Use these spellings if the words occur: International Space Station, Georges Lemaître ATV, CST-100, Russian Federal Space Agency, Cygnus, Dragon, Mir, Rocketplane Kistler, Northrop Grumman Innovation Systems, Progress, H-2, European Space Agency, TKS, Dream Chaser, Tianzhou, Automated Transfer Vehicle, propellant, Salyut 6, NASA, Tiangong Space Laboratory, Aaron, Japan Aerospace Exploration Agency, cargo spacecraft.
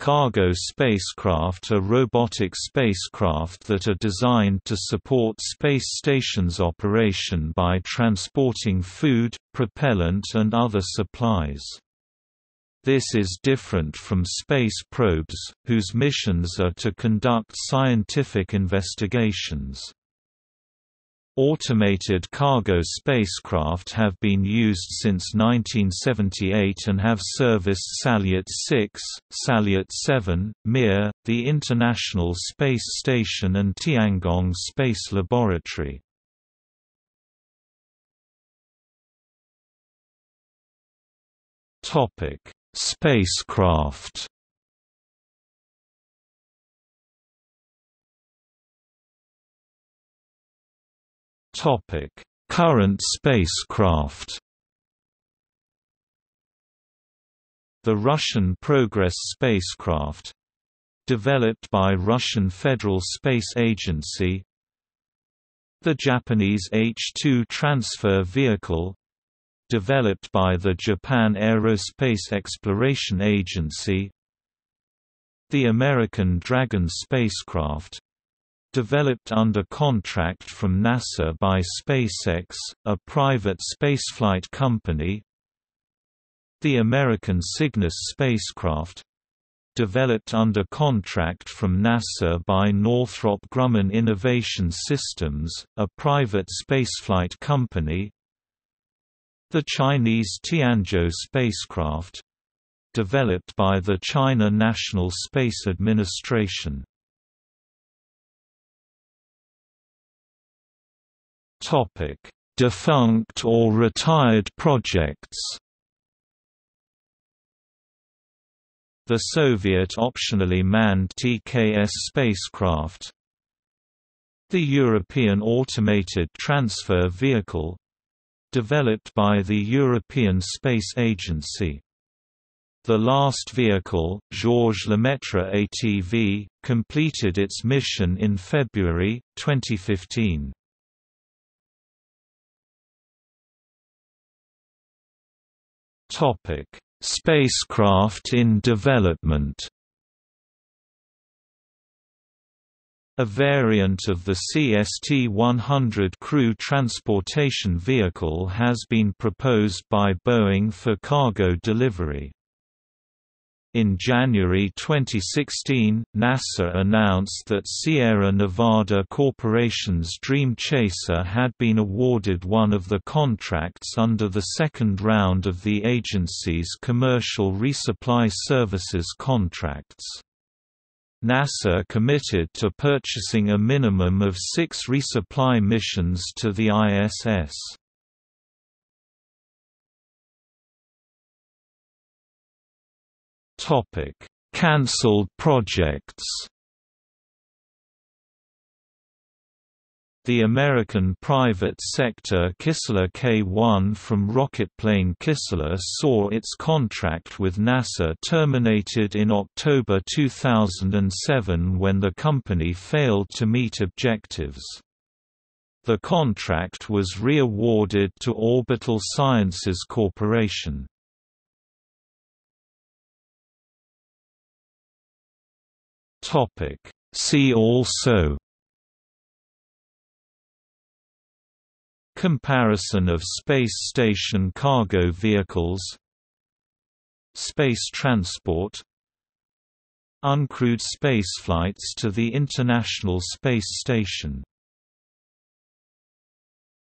Cargo spacecraft are robotic spacecraft that are designed to support space station's operation by transporting food, propellant and other supplies. This is different from space probes, whose missions are to conduct scientific investigations. Automated cargo spacecraft have been used since 1978 and have serviced Salyut 6, Salyut 7, Mir, the International Space Station and Tiangong Space Laboratory. Spacecraft. Current spacecraft. The Russian Progress spacecraft, developed by Russian Federal Space Agency. The Japanese H-2 Transfer Vehicle, developed by the Japan Aerospace Exploration Agency. The American Dragon spacecraft, developed under contract from NASA by SpaceX, a private spaceflight company. The American Cygnus spacecraft, developed under contract from NASA by Northrop Grumman Innovation Systems, a private spaceflight company. The Chinese Tianzhou spacecraft, developed by the China National Space Administration. Topic: Defunct or retired projects. The Soviet optionally manned TKS spacecraft. The European Automated Transfer Vehicle, developed by the European Space Agency. The last vehicle, Georges Lemaître ATV, completed its mission in February 2015. Topic: Spacecraft in development. A variant of the CST-100 crew transportation vehicle has been proposed by Boeing for cargo delivery. In January 2016, NASA announced that Sierra Nevada Corporation's Dream Chaser had been awarded one of the contracts under the second round of the agency's commercial resupply services contracts. NASA committed to purchasing a minimum of 6 resupply missions to the ISS. Topic: Cancelled projects. The American private sector Kistler K-1 from Rocketplane Kistler saw its contract with NASA terminated in October 2007 when the company failed to meet objectives. The contract was re-awarded to Orbital Sciences Corporation. See also: Comparison of space station cargo vehicles, space transport, uncrewed spaceflights to the International Space Station.